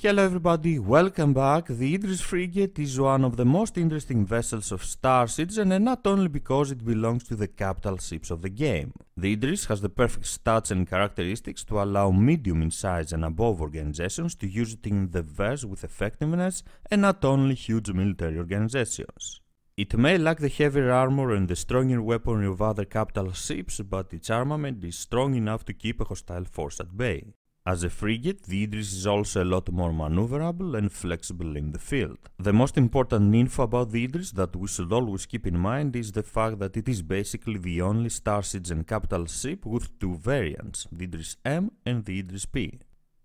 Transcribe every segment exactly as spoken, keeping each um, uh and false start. Hello everybody, welcome back. The Idris frigate is one of the most interesting vessels of Star Citizen, and not only because it belongs to the capital ships of the game. The Idris has the perfect stats and characteristics to allow medium in size and above organizations to use it in the verse with effectiveness, and not only huge military organizations. It may lack the heavier armor and the stronger weaponry of other capital ships, but its armament is strong enough to keep a hostile force at bay. As a frigate, the Idris is also a lot more maneuverable and flexible in the field. The most important info about the Idris that we should always keep in mind is the fact that it is basically the only Star Citizen capital ship with two variants, the Idris M and the Idris P.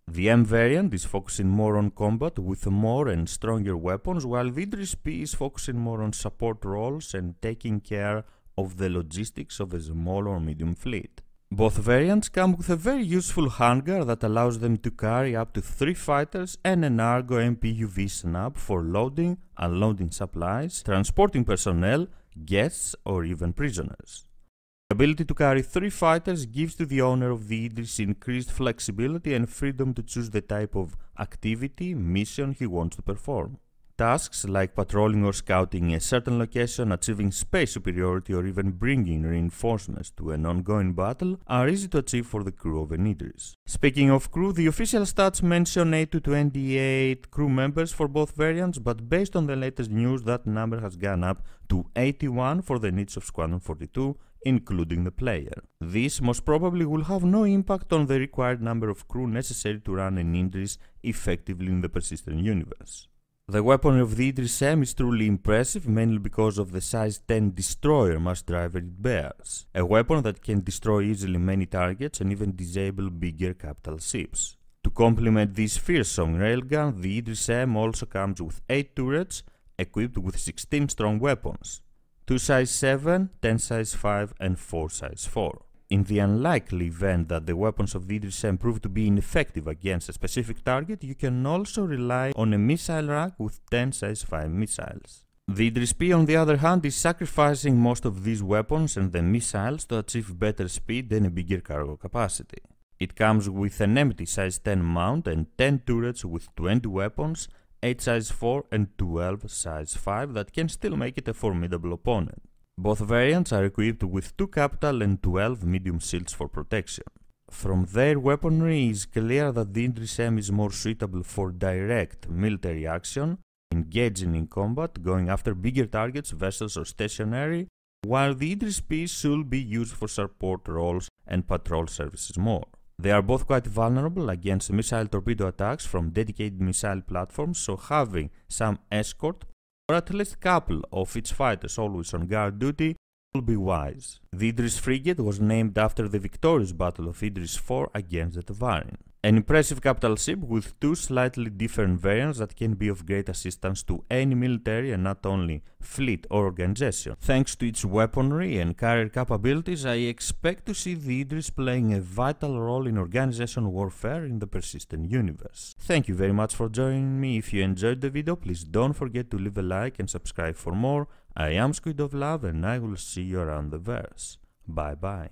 The M variant is focusing more on combat with more and stronger weapons, while the Idris P is focusing more on support roles and taking care of the logistics of a small or medium fleet. Both variants come with a very useful hangar that allows them to carry up to three fighters and an Argo M P U V snub for loading, unloading supplies, transporting personnel, guests or even prisoners. The ability to carry three fighters gives to the owner of the Idris increased flexibility and freedom to choose the type of activity, mission he wants to perform. Tasks like patrolling or scouting a certain location, achieving space superiority or even bringing reinforcements to an ongoing battle are easy to achieve for the crew of an Idris. Speaking of crew, the official stats mention eight to twenty-eight crew members for both variants, but based on the latest news that number has gone up to eighty-one for the needs of Squadron forty-two, including the player. This most probably will have no impact on the required number of crew necessary to run an Idris effectively in the Persistent Universe. The weaponry of the Idris M is truly impressive, mainly because of the size ten destroyer mass driver it bears, a weapon that can destroy easily many targets and even disable bigger capital ships. To complement this fearsome railgun, the Idris M also comes with eight turrets, equipped with sixteen strong weapons, two size seven, ten size five and four size four. In the unlikely event that the weapons of the Idris M prove to be ineffective against a specific target, you can also rely on a missile rack with ten size five missiles. The Idris P, on the other hand, is sacrificing most of these weapons and the missiles to achieve better speed and a bigger cargo capacity. It comes with an empty size ten mount and ten turrets with twenty weapons, eight size four and twelve size five that can still make it a formidable opponent. Both variants are equipped with two capital and twelve medium shields for protection. From their weaponry, it is clear that the Idris M is more suitable for direct military action, engaging in combat, going after bigger targets, vessels or stationary, while the Idris P should be used for support roles and patrol services more. They are both quite vulnerable against missile torpedo attacks from dedicated missile platforms, so having some escort or at least couple of its fighters always on guard duty will be wise. The Idris frigate was named after the victorious battle of Idris four against the Tavarin. An impressive capital ship with two slightly different variants that can be of great assistance to any military and not only fleet or organization. Thanks to its weaponry and carrier capabilities, I expect to see the Idris playing a vital role in organization warfare in the Persistent Universe. Thank you very much for joining me. If you enjoyed the video, please don't forget to leave a like and subscribe for more. I am Squid of Love and I will see you around the verse. Bye bye.